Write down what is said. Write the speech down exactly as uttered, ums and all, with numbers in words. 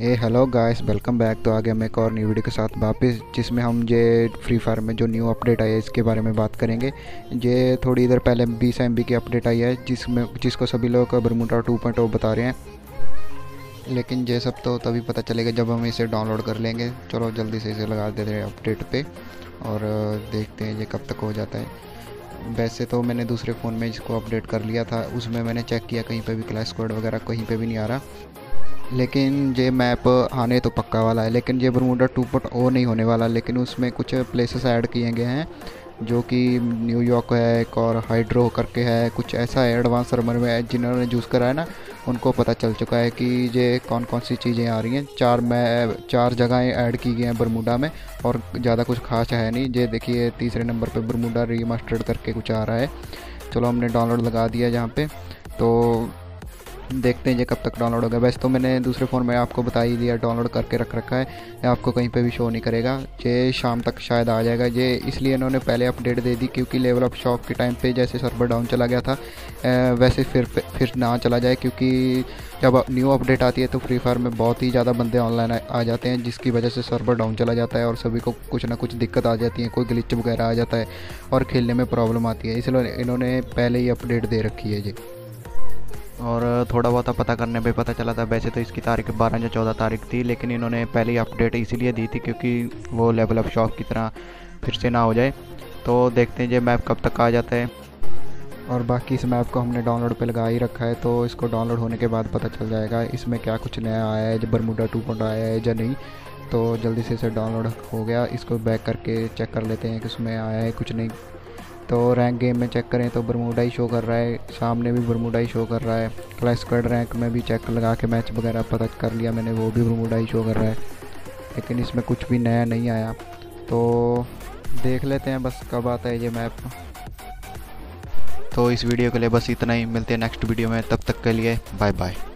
ए hello guys, welcome back. तो आगे हम एक और न्यू वीडियो के साथ वापस, जिसमें हम जे फ्री फायर में जो न्यू अपडेट आई है इसके बारे में बात करेंगे। जे थोड़ी इधर पहले बीस एम बी की अपडेट आई है, जिसमें जिसको सभी लोग बर्मुडा टू पॉइंट ओ बता रहे हैं, लेकिन ये सब तो तभी पता चलेगा जब हम इसे डाउनलोड कर लेंगे। चलो जल्दी से इसे लगा देते हैं अपडेट पर और देखते हैं ये कब तक हो जाता है। वैसे तो मैंने दूसरे फ़ोन में इसको अपडेट कर लिया था, उसमें मैंने चेक किया, कहीं पर भी क्लैश स्क्वाड वगैरह कहीं पर भी नहीं आ रहा। लेकिन ये मैप आने तो पक्का वाला है, लेकिन ये बर्मुडा टू पॉइंट ओ नहीं होने वाला। लेकिन उसमें कुछ प्लेसेस ऐड किए गए हैं, जो कि न्यूयॉर्क है, एक और हाइड्रो करके है, कुछ ऐसा है। एडवांस सर्वर में जिन्होंने यूज़ करा है ना, उनको पता चल चुका है कि ये कौन कौन सी चीज़ें आ रही हैं। चार मैं चार जगहें ऐड की गई हैं बर्मुडा में, और ज़्यादा कुछ खास है नहीं। ये देखिए तीसरे नंबर पर बर्मुडा रीमास्टर्ड करके कुछ आ रहा है। चलो हमने डाउनलोड लगा दिया यहाँ पर, तो देखते हैं ये कब तक डाउनलोड होगा। वैसे तो मैंने दूसरे फ़ोन में आपको बता ही दिया, डाउनलोड करके रख रखा है, आपको कहीं पे भी शो नहीं करेगा। ये शाम तक शायद आ जाएगा। ये इसलिए इन्होंने पहले अपडेट दे दी क्योंकि लेवल अप शॉप के टाइम पे जैसे सर्वर डाउन चला गया था, वैसे फिर फिर ना चला जाए, क्योंकि जब न्यू अपडेट आती है तो फ्री फायर में बहुत ही ज़्यादा बंदे ऑनलाइन आ जाते हैं, जिसकी वजह से सर्वर डाउन चला जाता है और सभी को कुछ ना कुछ दिक्कत आ जाती है, कोई ग्लिच वगैरह आ जाता है और खेलने में प्रॉब्लम आती है। इसलिए इन्होंने पहले ही अपडेट दे रखी है जी। और थोड़ा बहुत पता करने पे पता चला था, वैसे तो इसकी तारीख बारह या चौदह तारीख थी, लेकिन इन्होंने पहले ही अपडेट इसीलिए दी थी क्योंकि वो लेवल अप शॉप की तरह फिर से ना हो जाए। तो देखते हैं ये मैप कब तक आ जाता है। और बाकी इस मैप को हमने डाउनलोड पे लगा ही रखा है, तो इसको डाउनलोड होने के बाद पता चल जाएगा इसमें क्या कुछ नया आया है, जब बर्मुडा टू पॉइंट ओ आया है या नहीं। तो जल्दी से इसे डाउनलोड हो गया, इसको बैक करके चेक कर लेते हैं कि उसमें आया है कुछ नहीं। तो रैंक गेम में चेक करें तो बर्मुडा ही शो कर रहा है, सामने भी बर्मुडा ही शो कर रहा है। क्लैश स्क्वाड रैंक में भी चेक लगा के मैच वगैरह पता कर लिया मैंने, वो भी बर्मुडा ही शो कर रहा है, लेकिन इसमें कुछ भी नया नहीं आया। तो देख लेते हैं बस कब आता है ये मैप। तो इस वीडियो के लिए बस इतना ही, मिलते हैं नेक्स्ट वीडियो में, तब तक के लिए बाय बाय।